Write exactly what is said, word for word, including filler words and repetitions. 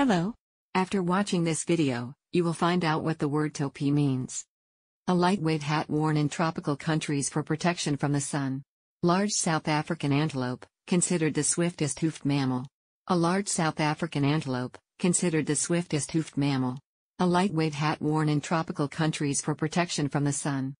Hello. After watching this video, you will find out what the word topi means. A lightweight hat worn in tropical countries for protection from the sun. Large South African antelope, considered the swiftest hoofed mammal. A large South African antelope, considered the swiftest hoofed mammal. A lightweight hat worn in tropical countries for protection from the sun.